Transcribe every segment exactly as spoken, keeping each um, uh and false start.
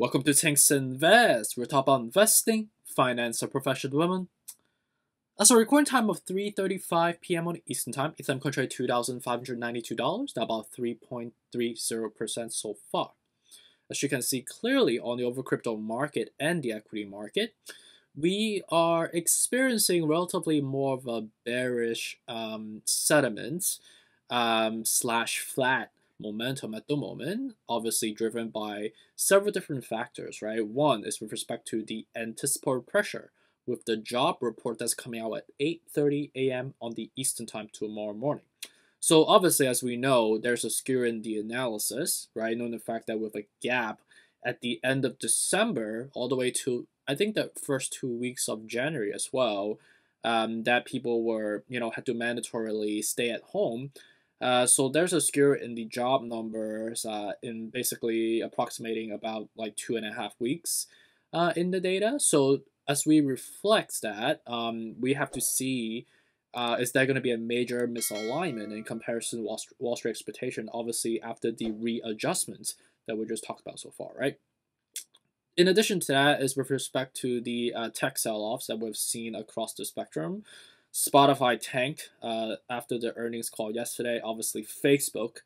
Welcome to Tanks Invest. We're talking about investing, finance, and professional women. As a recording time of three thirty-five p m on Eastern Time, Ethereum contract two thousand five hundred ninety-two dollars, down about three point three zero percent so far. As you can see clearly on the overall crypto market and the equity market, we are experiencing relatively more of a bearish um, sentiment um, slash flat momentum at the moment, obviously driven by several different factors, right? One is with respect to the anticipated pressure with the job report that's coming out at eight thirty a m on the Eastern Time tomorrow morning. So obviously, as we know, there's a skew in the analysis, right? Knowing the fact that with a gap at the end of December all the way to, I think, the first two weeks of January as well, um, that people were, you know, had to mandatorily stay at home. Uh, so there's a skew in the job numbers uh, in basically approximating about like two and a half weeks uh, in the data. So as we reflect that, um, we have to see, uh, is there going to be a major misalignment in comparison to Wall, Wall Street expectation, obviously after the readjustments that we just talked about so far, right? In addition to that is with respect to the uh, tech sell-offs that we've seen across the spectrum. Spotify tanked uh, after the earnings call yesterday. Obviously, Facebook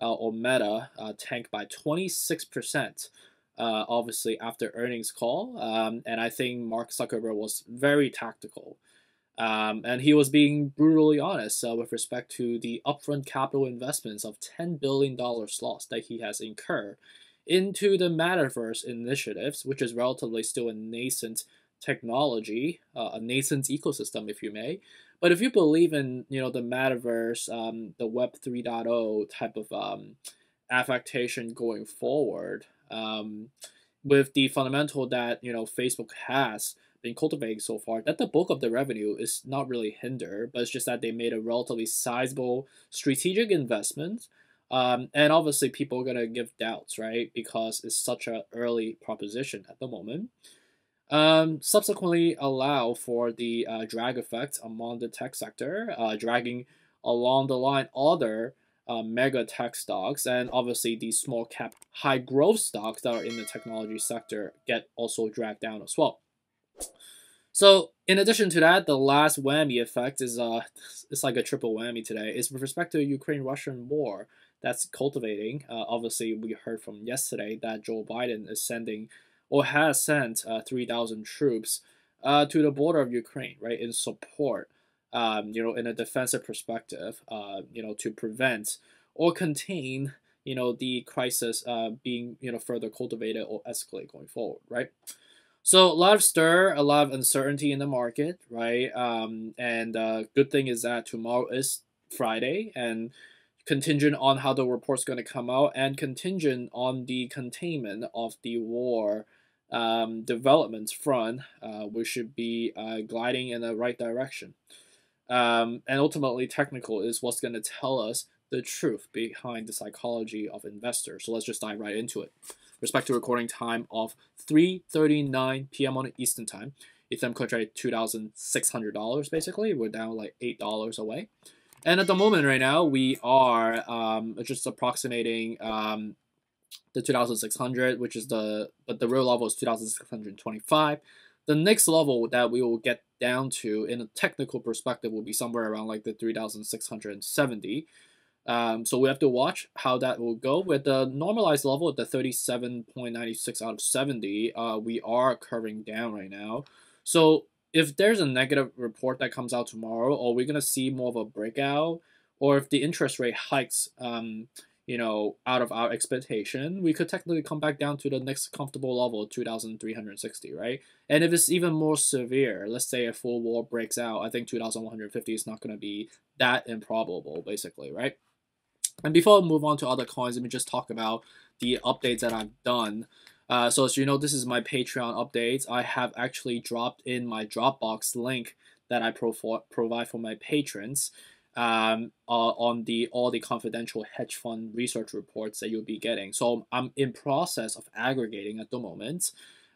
uh, or Meta uh, tanked by twenty-six percent, uh, obviously, after earnings call. Um, and I think Mark Zuckerberg was very tactical. Um, and he was being brutally honest uh, with respect to the upfront capital investments of ten billion dollars loss that he has incurred into the metaverse initiatives, which is relatively still a nascent technology, uh, a nascent ecosystem, if you may. But if you believe in, you know, the metaverse, um, the Web three point oh type of um, affectation going forward, um, with the fundamental that, you know, Facebook has been cultivating so far, that the bulk of the revenue is not really hindered, but it's just that they made a relatively sizable strategic investment. Um, and obviously people are going to give doubts, right? Because it's such an early proposition at the moment. Um, subsequently allow for the uh, drag effect among the tech sector, uh, dragging along the line other uh, mega tech stocks, and obviously the small cap high growth stocks that are in the technology sector get also dragged down as well. So in addition to that, the last whammy effect is uh, it's like a triple whammy today, is with respect to the Ukraine-Russian war that's cultivating. Uh, obviously, we heard from yesterday that Joe Biden is sending or has sent uh, three thousand troops uh, to the border of Ukraine, right, in support, um, you know, in a defensive perspective, uh, you know, to prevent or contain, you know, the crisis uh, being, you know, further cultivated or escalate going forward, right? So a lot of stir, a lot of uncertainty in the market, right? Um, and uh, good thing is that tomorrow is Friday, and contingent on how the report's going to come out, and contingent on the containment of the war um, developments front, uh, we should be uh, gliding in the right direction. Um, and ultimately, technical is what's going to tell us the truth behind the psychology of investors. So let's just dive right into it. Respect to recording time of three thirty-nine p m on Eastern Time. Ethereum contract two thousand six hundred dollars basically. We're down like eight dollars away. And at the moment right now, we are um, just approximating um, the two thousand six hundred, which is the, but the real level is two thousand six hundred twenty-five. The next level that we will get down to in a technical perspective will be somewhere around like the three thousand six hundred seventy. Um, so we have to watch how that will go. With the normalized level at the thirty-seven point nine six out of seventy, uh, we are curving down right now. So if there's a negative report that comes out tomorrow, or we're gonna see more of a breakout, or if the interest rate hikes, um, you know, out of our expectation, we could technically come back down to the next comfortable level, two thousand three hundred sixty, right? And if it's even more severe, let's say a full war breaks out, I think two thousand one hundred fifty is not gonna be that improbable, basically, right? And before I move on to other coins, let me just talk about the updates that I've done. Uh, so as you know, this is my Patreon updates. I have actually dropped in my Dropbox link that I pro provide for my patrons um, uh, on the all the confidential hedge fund research reports that you'll be getting. So I'm in process of aggregating at the moment.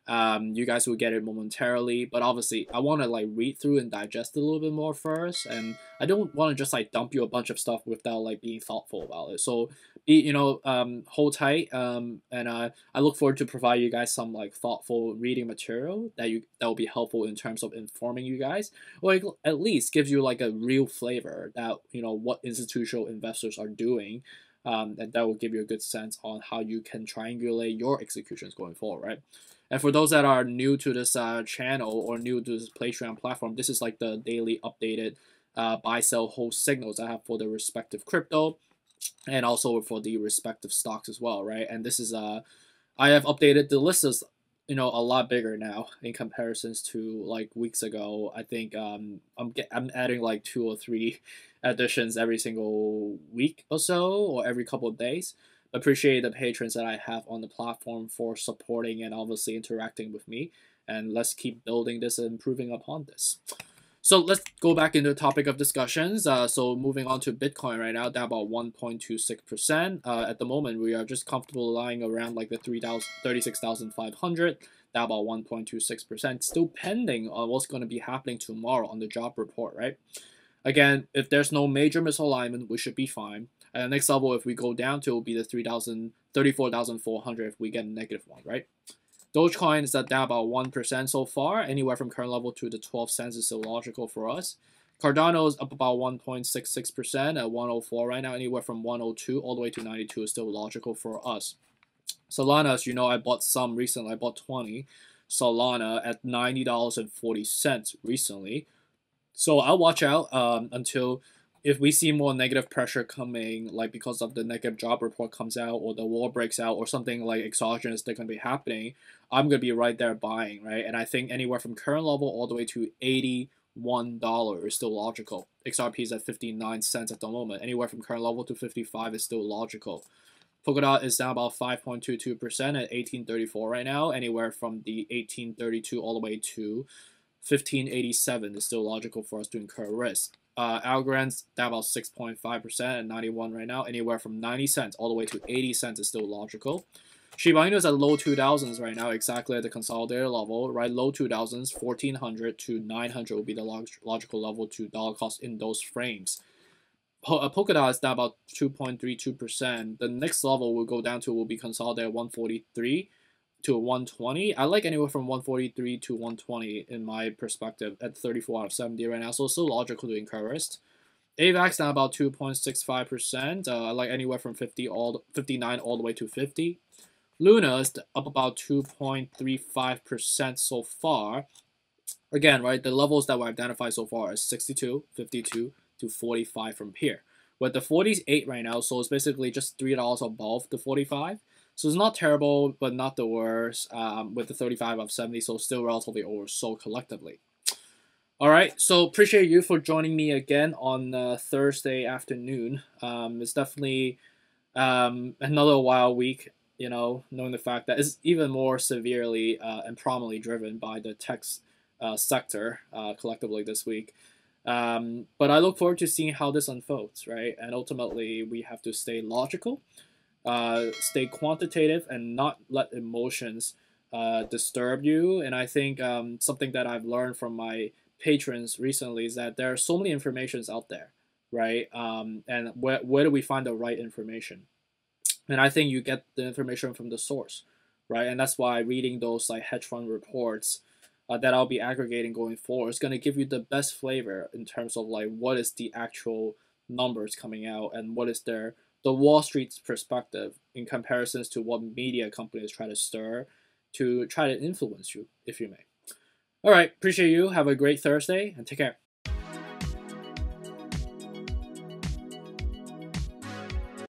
Um, you guys will get it momentarily, but obviously I want to like read through and digest it a little bit more first, and I don't want to just like dump you a bunch of stuff without like being thoughtful about it. So be, you know, um, hold tight, um, and uh, I look forward to provide you guys some like thoughtful reading material that you that will be helpful in terms of informing you guys, or at least gives you like a real flavor that you know what institutional investors are doing. Um, and that will give you a good sense on how you can triangulate your executions going forward, right? And for those that are new to this uh, channel or new to this Patreon platform, this is like the daily updated uh, buy, sell, hold signals I have for the respective crypto and also for the respective stocks as well, right? And this is, uh, I have updated the list as, you know, a lot bigger now in comparisons to like weeks ago. I think um, I'm get, I'm adding like two or three additions every single week or so, or every couple of days. Appreciate the patrons that I have on the platform for supporting and obviously interacting with me. And let's keep building this and improving upon this. So let's go back into the topic of discussions. Uh, so moving on to Bitcoin right now, down about one point two six percent. Uh, at the moment, we are just comfortable lying around like the thirty-six thousand five hundred, down about one point two six percent. Still pending on what's going to be happening tomorrow on the job report, right? Again, if there's no major misalignment, we should be fine. And the next level, if we go down to, it will be the thirty-four thousand four hundred if we get a negative one, right? Dogecoin is at down about one percent so far, anywhere from current level to the twelve cents is so logical for us. Cardano is up about one point six six percent at one oh four right now, anywhere from one oh two all the way to ninety-two is still logical for us. Solana, as you know, I bought some recently, I bought twenty Solana at ninety dollars and forty cents recently. So I'll watch out um, until if we see more negative pressure coming, like because of the negative job report comes out or the war breaks out or something like exogenous that's going to be happening, I'm going to be right there buying, right? And I think anywhere from current level all the way to eighty-one dollars is still logical. X R P is at fifty-nine cents at the moment. Anywhere from current level to fifty-five is still logical. Polkadot is down about five point two two percent at eighteen thirty-four right now. Anywhere from the eighteen thirty-two all the way to fifteen eighty-seven is still logical for us to incur risk. Uh, Algorand's down about six point five percent at ninety-one right now. Anywhere from ninety cents all the way to eighty cents is still logical. Shiba Inu is at low two thousands right now, exactly at the consolidated level, right? Low two thousands, fourteen hundred to nine hundred will be the log logical level to dollar cost in those frames. Po uh, Polkadot is down about two point three two percent. The next level we'll go down to will be consolidated one forty-three to one twenty. I like anywhere from one forty-three to one twenty in my perspective at thirty-four out of seventy right now, so it's still logical to encourage. A VAX down about two point six five percent. Uh, I like anywhere from fifty all fifty-nine all the way to fifty. Luna is up about two point three five percent so far. Again, right, the levels that were identified so far is sixty-two, fifty-two to forty-five from here. But the forty-eight right now, so it's basically just three dollars above the forty-five. So it's not terrible, but not the worst um, with the thirty-five out of seventy, so still relatively oversold collectively. All right, so appreciate you for joining me again on uh, Thursday afternoon. Um, it's definitely um, another wild week, you know, knowing the fact that it's even more severely uh, and prominently driven by the tech uh, sector uh, collectively this week. Um, but I look forward to seeing how this unfolds, right? And ultimately, we have to stay logical. Uh, stay quantitative and not let emotions uh, disturb you. And I think um, something that I've learned from my patrons recently is that there are so many informations out there, right? Um, and where, where do we find the right information? And I think you get the information from the source, right? And that's why reading those like hedge fund reports uh, that I'll be aggregating going forward is going to give you the best flavor in terms of like what is the actual numbers coming out and what is their the Wall Street's perspective in comparisons to what media companies try to stir to try to influence you, if you may. All right, appreciate you. Have a great Thursday and take care.